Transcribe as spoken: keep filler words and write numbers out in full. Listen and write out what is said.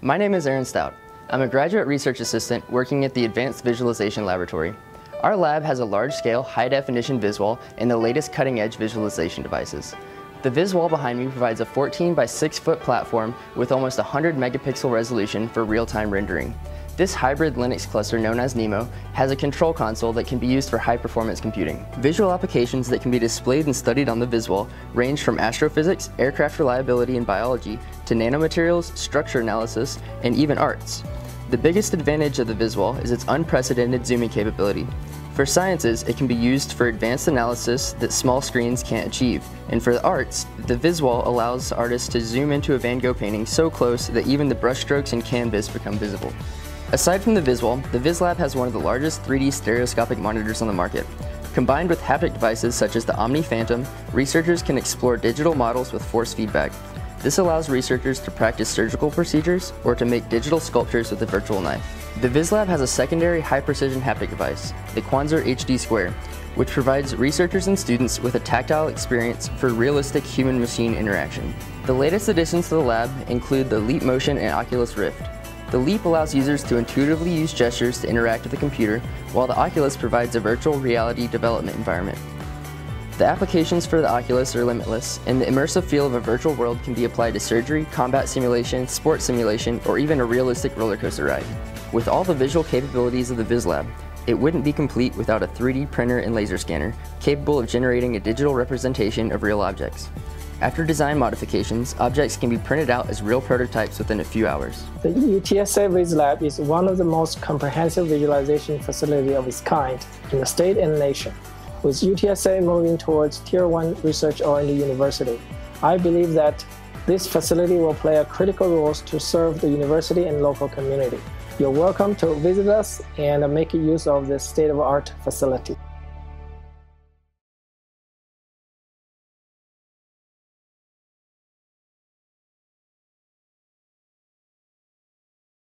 My name is Aaron Stout. I'm a graduate research assistant working at the Advanced Visualization Laboratory. Our lab has a large-scale, high-definition VisWall and the latest cutting-edge visualization devices. The VisWall behind me provides a fourteen by six foot platform with almost one hundred megapixel resolution for real-time rendering. This hybrid Linux cluster, known as Nemo, has a control console that can be used for high-performance computing. Visual applications that can be displayed and studied on the VisWall range from astrophysics, aircraft reliability and biology, to nanomaterials, structure analysis, and even arts. The biggest advantage of the VisWall is its unprecedented zooming capability. For sciences, it can be used for advanced analysis that small screens can't achieve. And for the arts, the VisWall allows artists to zoom into a Van Gogh painting so close that even the brushstrokes and canvas become visible. Aside from the VisWall, the VisLab has one of the largest three D stereoscopic monitors on the market. Combined with haptic devices such as the Omni Phantom, researchers can explore digital models with force feedback. This allows researchers to practice surgical procedures or to make digital sculptures with a virtual knife. The VisLab has a secondary high-precision haptic device, the Quanzer H D Square, which provides researchers and students with a tactile experience for realistic human-machine interaction. The latest additions to the lab include the Leap Motion and Oculus Rift. The Leap allows users to intuitively use gestures to interact with the computer, while the Oculus provides a virtual reality development environment. The applications for the Oculus are limitless, and the immersive feel of a virtual world can be applied to surgery, combat simulation, sports simulation, or even a realistic roller coaster ride. With all the visual capabilities of the VisLab, it wouldn't be complete without a three D printer and laser scanner, capable of generating a digital representation of real objects. After design modifications, objects can be printed out as real prototypes within a few hours. The U T S A VisLab is one of the most comprehensive visualization facilities of its kind in the state and nation. With U T S A moving towards Tier one research R and D university, I believe that this facility will play a critical role to serve the university and local community. You're welcome to visit us and make use of this state-of-the-art facility.